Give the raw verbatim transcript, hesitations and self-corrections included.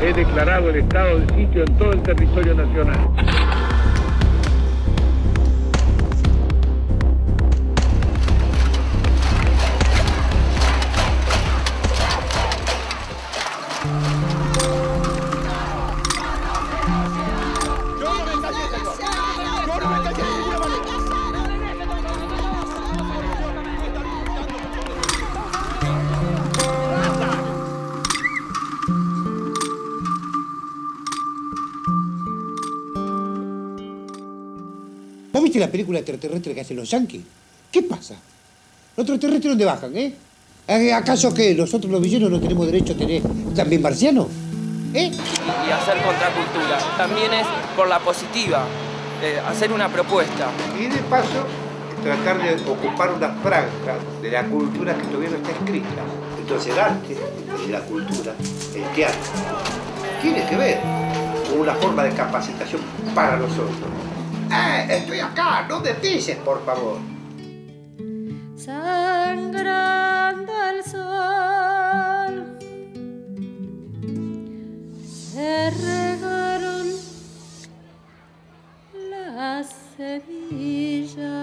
He declarado el estado de sitio en todo el territorio nacional. ¿Vos viste la película extraterrestre que hacen los yanquis? ¿Qué pasa? ¿Los extraterrestres dónde bajan, eh? ¿Acaso que nosotros los villanos no tenemos derecho a tener también marcianos? ¿Eh? Y, y hacer contracultura. También es por la positiva, eh, hacer una propuesta. Y de paso, tratar de ocupar una franja de la cultura que todavía no está escrita. Entonces el arte, entonces la cultura, el teatro, tiene que ver con una forma de capacitación para nosotros. ¡Eh! ¡Estoy acá! ¡No me pises, por favor! Sangrando el sol, se regaron las semillas.